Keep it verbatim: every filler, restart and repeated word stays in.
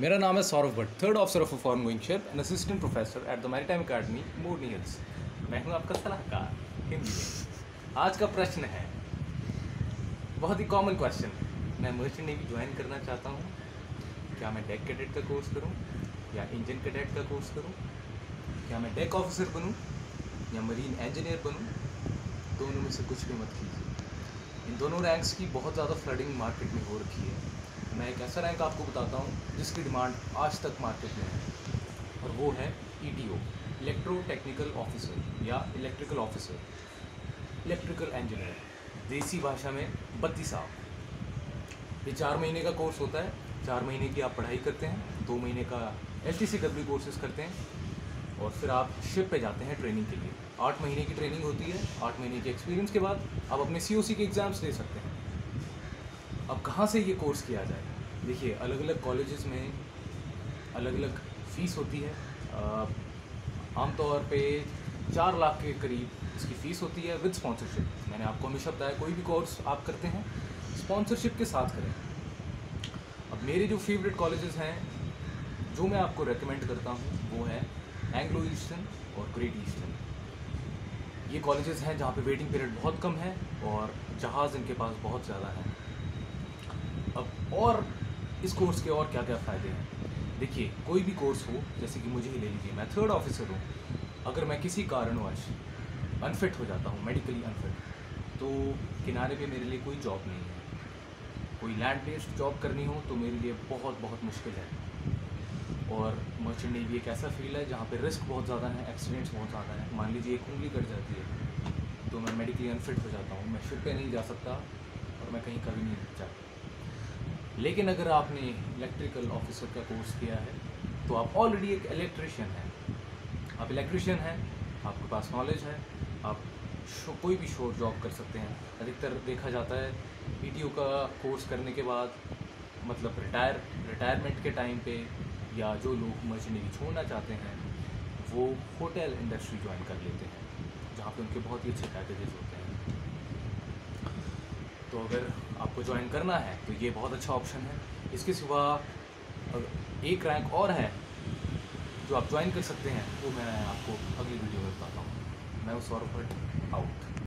मेरा नाम है Saurav Bhatt, third officer of a foreign going ship and assistant professor at the maritime academy Morni hills. मैं हूँ आपका सलाहकार हिंदी में। आज का प्रश्न है बहुत ही कॉमन क्वेश्चन, मैं मर्चेंट नेवी ज्वाइन करना चाहता हूँ, क्या मैं डेक कैडेट का कोर्स करूँ या इंजन कैडेट का कोर्स करूँ, क्या मैं डेक ऑफिसर बनूँ या मरीन इंजीनियर बनूँ? दोनों में से कुछ भी मत कीजिए। इन दोनों रैंक्स की बहुत ज़्यादा फ्लडिंग मार्केट में हो रखी है। मैं एक ऐसा रैंक आपको बताता हूँ जिसकी डिमांड आज तक मार्केट में है, और वो है E T O, electro technical officer या इलेक्ट्रिकल ऑफिसर, इलेक्ट्रिकल इंजीनियर, देसी भाषा में बत्ती साहब। ये चार महीने का कोर्स होता है। चार महीने की आप पढ़ाई करते हैं, दो महीने का S T C W courses करते हैं और फिर आप शिप पे जाते हैं ट्रेनिंग के लिए। आठ महीने की ट्रेनिंग होती है। आठ महीने के एक्सपीरियंस के बाद आप अपने सी ओ सी के एग्ज़ाम्स दे सकते हैं। अब कहाँ से ये कोर्स किया जाए? देखिए, अलग अलग कॉलेजेस में अलग अलग फ़ीस होती है। आमतौर पे चार लाख के करीब इसकी फ़ीस होती है विद स्पॉन्सरशिप। मैंने आपको हमेशा बताया, कोई भी कोर्स आप करते हैं स्पॉन्सरशिप के साथ करें। अब मेरे जो फेवरेट कॉलेजेस हैं जो मैं आपको रेकमेंड करता हूँ वो है एंग्लो ईस्टर्न और ग्रेट ईस्टर्न। ये कॉलेजेस हैं जहाँ पे वेटिंग पीरियड बहुत कम है और जहाज़ इनके पास बहुत ज़्यादा है। अब और इस कोर्स के और क्या क्या फ़ायदे हैं? देखिए, कोई भी कोर्स हो, जैसे कि मुझे ही ले लीजिए, मैं थर्ड ऑफिसर हूँ। अगर मैं किसी कारणवश अनफिट हो जाता हूँ, मेडिकली अनफिट, तो किनारे पे मेरे लिए कोई जॉब नहीं है। कोई लैंड बेस्ड जॉब करनी हो तो मेरे लिए बहुत बहुत मुश्किल है। और मर्चेंट नेवी एक ऐसा फील्ड है जहाँ पर रिस्क बहुत ज़्यादा है, एक्सीडेंट्स बहुत ज़्यादा है। मान लीजिए एक उंगली कट जाती है तो मैं मेडिकली अनफिट हो जाता हूँ, मैं शिप पर नहीं जा सकता और मैं कहीं कभी नहीं जाता। लेकिन अगर आपने इलेक्ट्रिकल ऑफिसर का कोर्स किया है तो आप ऑलरेडी एक इलेक्ट्रिशियन हैं, आप इलेक्ट्रिशियन हैं, आपके पास नॉलेज है, आप कोई भी शोर जॉब कर सकते हैं। अधिकतर देखा जाता है ई टी ओ का कोर्स करने के बाद, मतलब रिटायर रिटायरमेंट के टाइम पे, या जो लोग मर्चेंट नेवी छोड़ना चाहते हैं वो होटल इंडस्ट्री ज्वाइन कर लेते हैं जहाँ पर उनके बहुत ही अच्छे पैकेजेस होते हैं। तो अगर आपको ज्वाइन करना है तो ये बहुत अच्छा ऑप्शन है। इसके सिवा एक रैंक और है जो आप ज्वाइन कर सकते हैं, वो मैं आपको अगली वीडियो में बताता हूँ। मैं सौरभ भट्ट आउट।